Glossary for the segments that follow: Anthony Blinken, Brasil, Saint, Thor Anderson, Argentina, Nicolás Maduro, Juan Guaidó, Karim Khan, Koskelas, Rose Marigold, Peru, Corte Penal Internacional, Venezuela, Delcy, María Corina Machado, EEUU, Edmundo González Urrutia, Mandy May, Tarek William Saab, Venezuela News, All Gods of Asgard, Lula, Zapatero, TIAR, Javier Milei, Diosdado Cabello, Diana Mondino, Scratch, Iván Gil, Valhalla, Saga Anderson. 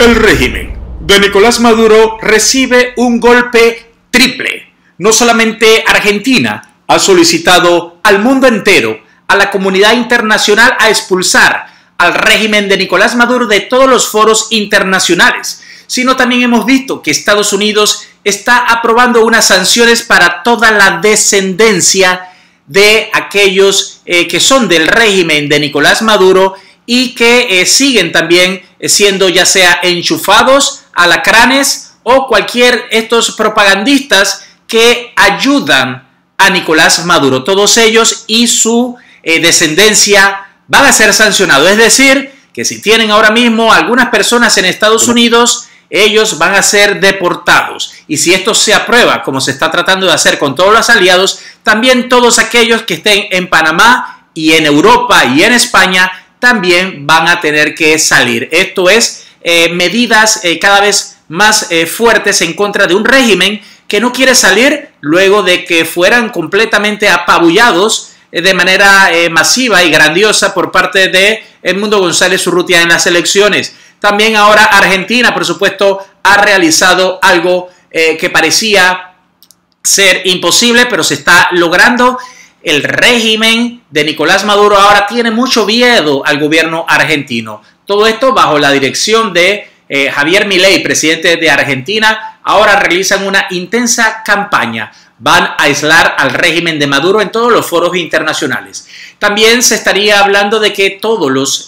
El régimen de Nicolás Maduro recibe un golpe triple. No solamente Argentina ha solicitado al mundo entero, a la comunidad internacional, a expulsar al régimen de Nicolás Maduro de todos los foros internacionales, sino también hemos visto que Estados Unidos está aprobando unas sanciones para toda la descendencia de aquellos que son del régimen de Nicolás Maduro y que siguen también siendo ya sea enchufados, alacranes o cualquier estos propagandistas que ayudan a Nicolás Maduro. Todos ellos y su descendencia van a ser sancionados. Es decir, que si tienen ahora mismo algunas personas en Estados Unidos, ellos van a ser deportados. Y si esto se aprueba, como se está tratando de hacer con todos los aliados, también todos aquellos que estén en Panamá y en Europa y en España también van a tener que salir. Esto es medidas cada vez más fuertes en contra de un régimen que no quiere salir luego de que fueran completamente apabullados de manera masiva y grandiosa por parte de Edmundo González Urrutia en las elecciones. También ahora Argentina, por supuesto, ha realizado algo que parecía ser imposible, pero se está logrando. El régimen de Nicolás Maduro ahora tiene mucho miedo al gobierno argentino. Todo esto bajo la dirección de Javier Milei, presidente de Argentina. Ahora realizan una intensa campaña. Van a aislar al régimen de Maduro en todos los foros internacionales. También se estaría hablando de que todas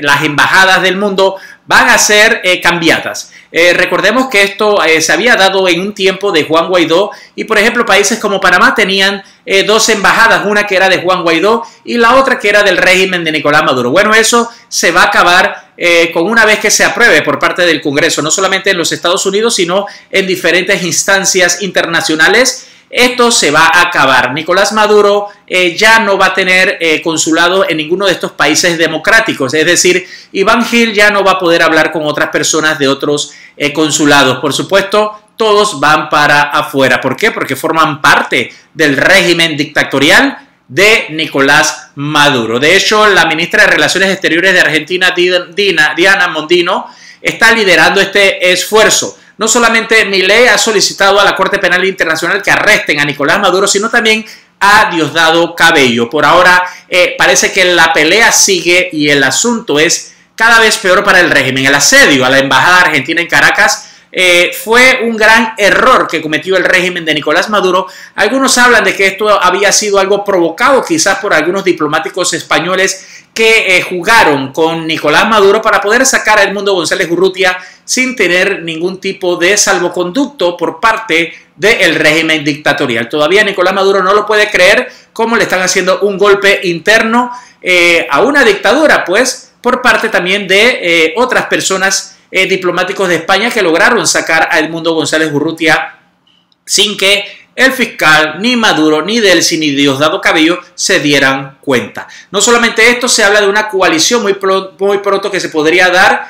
las embajadas del mundo van a ser cambiadas. Recordemos que esto se había dado en un tiempo de Juan Guaidó y, por ejemplo, países como Panamá tenían dos embajadas, una que era de Juan Guaidó y la otra que era del régimen de Nicolás Maduro. Bueno, eso se va a acabar con una vez que se apruebe por parte del Congreso, no solamente en los Estados Unidos, sino en diferentes instancias internacionales. Esto se va a acabar. Nicolás Maduro ya no va a tener consulado en ninguno de estos países democráticos. Es decir, Iván Gil ya no va a poder hablar con otras personas de otros consulados. Por supuesto, todos van para afuera. ¿Por qué? Porque forman parte del régimen dictatorial de Nicolás Maduro. De hecho, la ministra de Relaciones Exteriores de Argentina, Diana Mondino, está liderando este esfuerzo. No solamente Milei ha solicitado a la Corte Penal Internacional que arresten a Nicolás Maduro, sino también a Diosdado Cabello. Por ahora parece que la pelea sigue y el asunto es cada vez peor para el régimen. El asedio a la embajada argentina en Caracas fue un gran error que cometió el régimen de Nicolás Maduro. Algunos hablan de que esto había sido algo provocado quizás por algunos diplomáticos españoles que jugaron con Nicolás Maduro para poder sacar a Edmundo González Urrutia sin tener ningún tipo de salvoconducto por parte del régimen dictatorial. Todavía Nicolás Maduro no lo puede creer cómo le están haciendo un golpe interno a una dictadura, pues por parte también de otras personas diplomáticos de España que lograron sacar a Edmundo González Urrutia sin que el fiscal, ni Maduro, ni Delcy, ni Diosdado Cabello se dieran cuenta. No solamente esto, se habla de una coalición muy pronto que se podría dar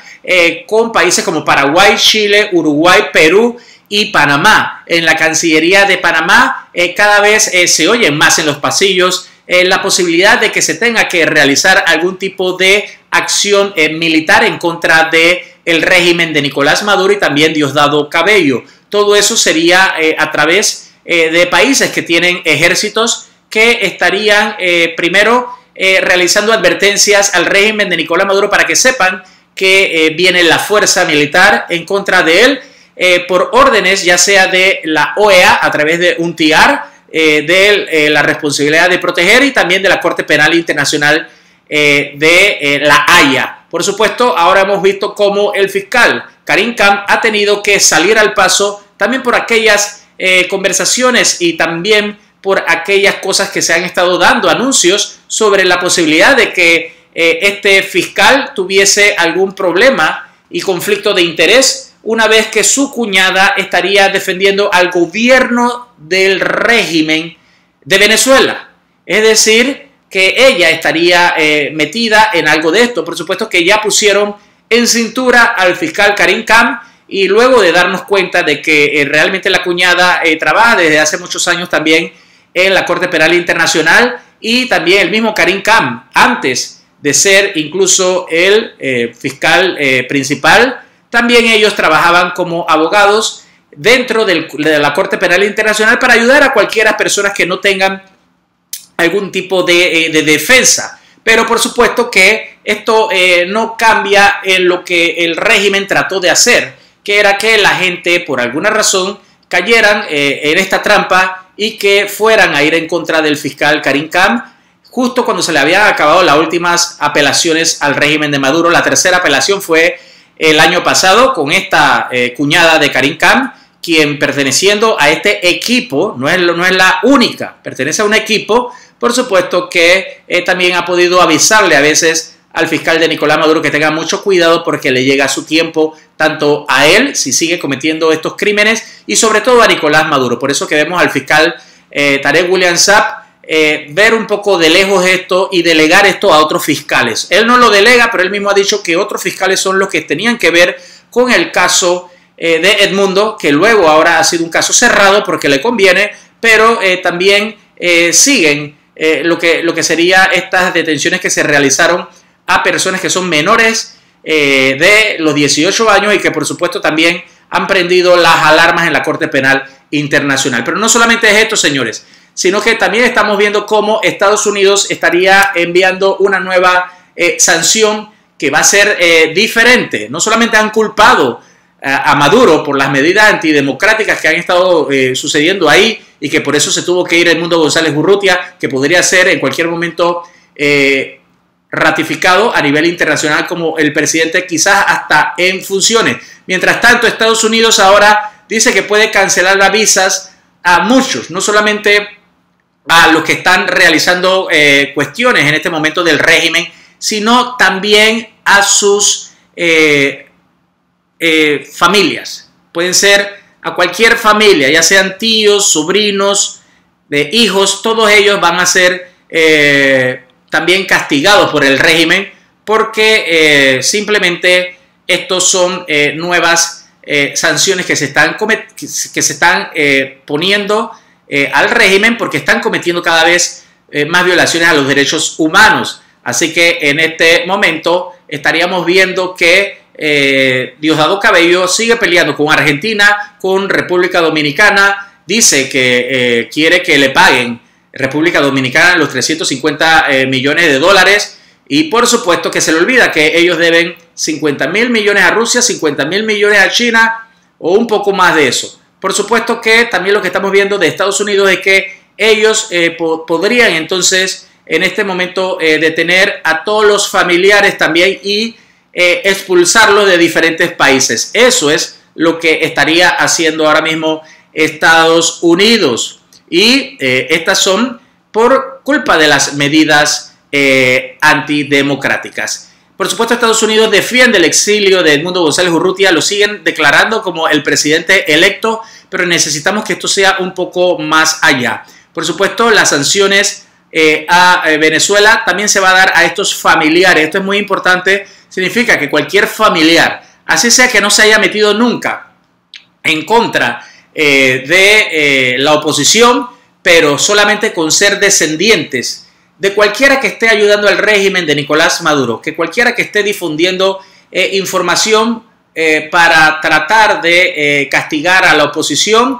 con países como Paraguay, Chile, Uruguay, Perú y Panamá. En la Cancillería de Panamá cada vez se oyen más en los pasillos la posibilidad de que se tenga que realizar algún tipo de acción militar en contra de el régimen de Nicolás Maduro y también Diosdado Cabello. Todo eso sería a través de países que tienen ejércitos que estarían primero realizando advertencias al régimen de Nicolás Maduro para que sepan que viene la fuerza militar en contra de él por órdenes ya sea de la OEA a través de un TIAR, de la responsabilidad de proteger y también de la Corte Penal Internacional de la Haya. Por supuesto, ahora hemos visto cómo el fiscal Karim Khan ha tenido que salir al paso también por aquellas conversaciones y también por aquellas cosas que se han estado dando, anuncios sobre la posibilidad de que este fiscal tuviese algún problema y conflicto de interés una vez que su cuñada estaría defendiendo al gobierno del régimen de Venezuela. Es decir, que ella estaría metida en algo de esto. Por supuesto que ya pusieron en cintura al fiscal Karim Khan y luego de darnos cuenta de que realmente la cuñada trabaja desde hace muchos años también en la Corte Penal Internacional y también el mismo Karim Khan, antes de ser incluso el fiscal principal También ellos trabajaban como abogados dentro de la Corte Penal Internacional para ayudar a cualquiera persona que no tengan algún tipo de defensa. Pero por supuesto que esto no cambia en lo que el régimen trató de hacer, que era que la gente por alguna razón cayeran en esta trampa y que fueran a ir en contra del fiscal Karim Khan justo cuando se le habían acabado las últimas apelaciones al régimen de Maduro. La tercera apelación fue el año pasado con esta cuñada de Karim Khan, quien perteneciendo a este equipo, no es la única, pertenece a un equipo, por supuesto que también ha podido avisarle a veces al fiscal de Nicolás Maduro que tenga mucho cuidado porque le llega su tiempo tanto a él si sigue cometiendo estos crímenes y sobre todo a Nicolás Maduro. Por eso que vemos al fiscal Tarek William Saab ver un poco de lejos esto y delegar esto a otros fiscales. Él no lo delega, pero él mismo ha dicho que otros fiscales son los que tenían que ver con el caso de Edmundo, que luego ahora ha sido un caso cerrado porque le conviene, pero también siguen lo que sería estas detenciones que se realizaron a personas que son menores de los 18 años y que por supuesto también han prendido las alarmas en la Corte Penal Internacional. Pero no solamente es esto, señores, sino que también estamos viendo cómo Estados Unidos estaría enviando una nueva sanción que va a ser diferente. No solamente han culpado a Maduro por las medidas antidemocráticas que han estado sucediendo ahí y que por eso se tuvo que ir Edmundo González Urrutia, que podría ser en cualquier momento ratificado a nivel internacional como el presidente, quizás hasta en funciones. Mientras tanto, Estados Unidos ahora dice que puede cancelar las visas a muchos, no solamente a los que están realizando cuestiones en este momento del régimen, sino también a sus familias. Pueden ser a cualquier familia, ya sean tíos, sobrinos, de hijos, todos ellos van a ser también castigados por el régimen porque simplemente estos son nuevas sanciones que se están poniendo al régimen porque están cometiendo cada vez más violaciones a los derechos humanos. Así que en este momento estaríamos viendo que Diosdado Cabello sigue peleando con Argentina, con República Dominicana. Dice que quiere que le paguen República Dominicana los 350 millones de dólares y por supuesto que se le olvida que ellos deben 50.000 millones a Rusia, 50.000 millones a China o un poco más de eso. Por supuesto que también lo que estamos viendo de Estados Unidos es que ellos podrían entonces en este momento detener a todos los familiares también y expulsarlos de diferentes países. Eso es lo que estaría haciendo ahora mismo Estados Unidos. Y estas son por culpa de las medidas antidemocráticas. Por supuesto, Estados Unidos defiende el exilio de Edmundo González Urrutia, lo siguen declarando como el presidente electo, pero necesitamos que esto sea un poco más allá. Por supuesto, las sanciones a Venezuela también se va a dar a estos familiares. Esto es muy importante, significa que cualquier familiar, así sea que no se haya metido nunca en contra de la oposición, pero solamente con ser descendientes de cualquiera que esté ayudando al régimen de Nicolás Maduro, que cualquiera que esté difundiendo información para tratar de castigar a la oposición,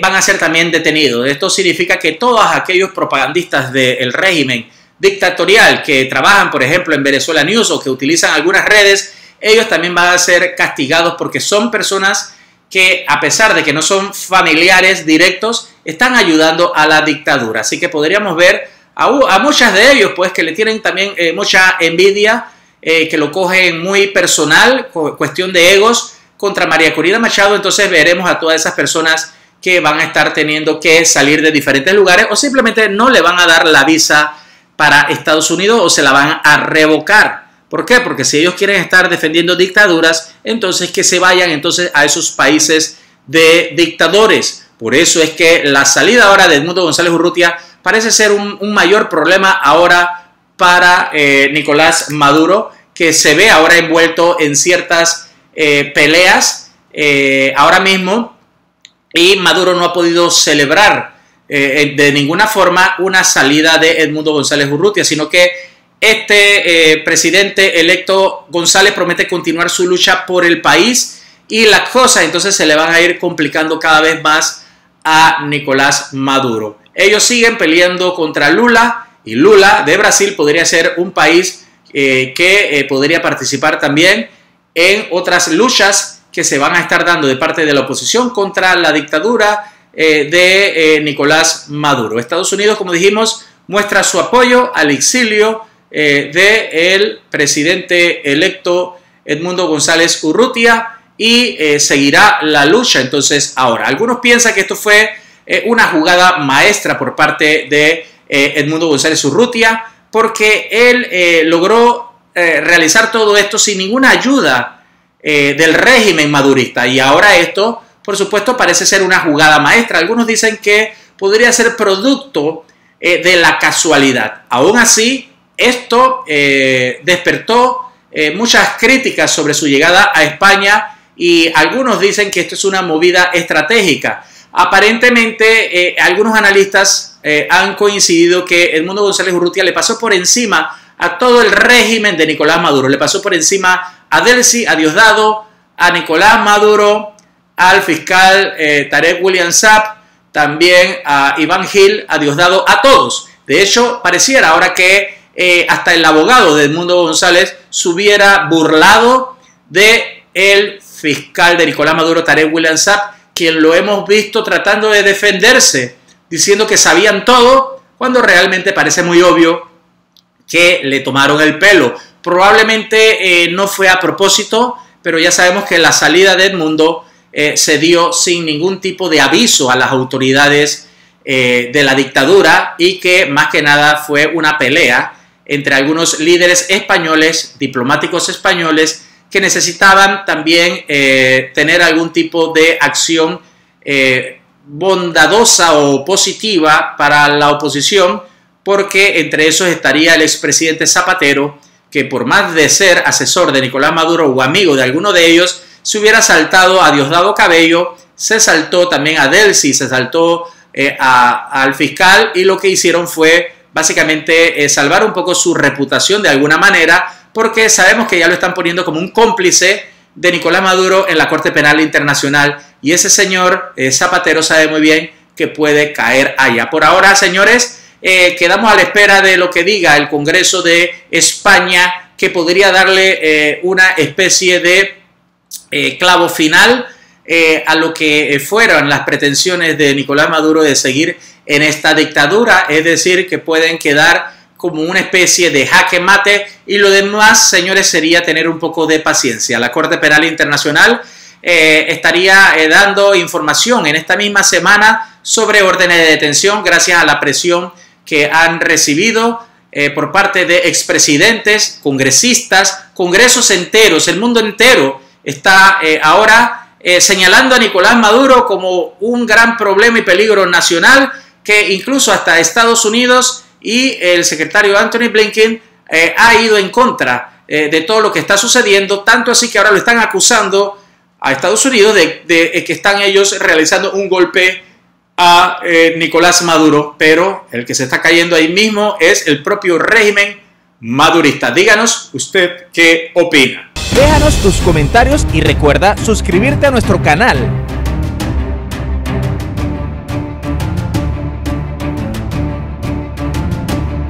van a ser también detenidos. Esto significa que todos aquellos propagandistas del régimen dictatorial que trabajan, por ejemplo, en Venezuela News o que utilizan algunas redes, ellos también van a ser castigados porque son personas que a pesar de que no son familiares directos, están ayudando a la dictadura. Así que podríamos ver a muchas de ellos, pues que le tienen también mucha envidia, que lo cogen muy personal, cuestión de egos, contra María Corina Machado. Entonces veremos a todas esas personas que van a estar teniendo que salir de diferentes lugares o simplemente no le van a dar la visa para Estados Unidos o se la van a revocar. ¿Por qué? Porque si ellos quieren estar defendiendo dictaduras, entonces que se vayan entonces a esos países de dictadores. Por eso es que la salida ahora de Edmundo González Urrutia parece ser un mayor problema ahora para Nicolás Maduro, que se ve ahora envuelto en ciertas peleas ahora mismo, y Maduro no ha podido celebrar de ninguna forma una salida de Edmundo González Urrutia, sino que Este presidente electo González promete continuar su lucha por el país y las cosas entonces se le van a ir complicando cada vez más a Nicolás Maduro. Ellos siguen peleando contra Lula y Lula de Brasil podría ser un país que podría participar también en otras luchas que se van a estar dando de parte de la oposición contra la dictadura de Nicolás Maduro. Estados Unidos, como dijimos, muestra su apoyo al exilio del presidente electo Edmundo González Urrutia y seguirá la lucha entonces ahora. Algunos piensan que esto fue una jugada maestra por parte de Edmundo González Urrutia porque él logró realizar todo esto sin ninguna ayuda del régimen madurista y ahora esto por supuesto parece ser una jugada maestra. Algunos dicen que podría ser producto de la casualidad. Aún así, esto despertó muchas críticas sobre su llegada a España y algunos dicen que esto es una movida estratégica. Aparentemente, algunos analistas han coincidido que Edmundo González Urrutia le pasó por encima a todo el régimen de Nicolás Maduro. Le pasó por encima a Delcy, a Diosdado, a Nicolás Maduro, al fiscal Tarek William Saab, también a Iván Gil, a Diosdado, a todos. De hecho, pareciera ahora que hasta el abogado de Edmundo González se hubiera burlado del fiscal de Nicolás Maduro, Tarek William Saab, quien lo hemos visto tratando de defenderse, diciendo que sabían todo, cuando realmente parece muy obvio que le tomaron el pelo. Probablemente no fue a propósito, pero ya sabemos que la salida de Edmundo se dio sin ningún tipo de aviso a las autoridades de la dictadura y que más que nada fue una pelea entre algunos líderes españoles, diplomáticos españoles, que necesitaban también tener algún tipo de acción bondadosa o positiva para la oposición, porque entre esos estaría el expresidente Zapatero, que por más de ser asesor de Nicolás Maduro o amigo de alguno de ellos, se hubiera saltado a Diosdado Cabello, se saltó también a Delcy, se saltó al fiscal y lo que hicieron fue básicamente salvar un poco su reputación de alguna manera, porque sabemos que ya lo están poniendo como un cómplice de Nicolás Maduro en la Corte Penal Internacional y ese señor Zapatero sabe muy bien que puede caer allá. Por ahora, señores, quedamos a la espera de lo que diga el Congreso de España, que podría darle una especie de clavo final a lo que fueron las pretensiones de Nicolás Maduro de seguir en esta dictadura, es decir, que pueden quedar como una especie de jaque mate y lo demás, señores, sería tener un poco de paciencia. La Corte Penal Internacional estaría dando información en esta misma semana sobre órdenes de detención gracias a la presión que han recibido por parte de expresidentes, congresistas, congresos enteros, el mundo entero está ahora señalando a Nicolás Maduro como un gran problema y peligro nacional, que incluso hasta Estados Unidos y el secretario Anthony Blinken ha ido en contra de todo lo que está sucediendo, tanto así que ahora lo están acusando a Estados Unidos de que están ellos realizando un golpe a Nicolás Maduro, pero el que se está cayendo ahí mismo es el propio régimen madurista. Díganos usted qué opina. Déjanos tus comentarios y recuerda suscribirte a nuestro canal.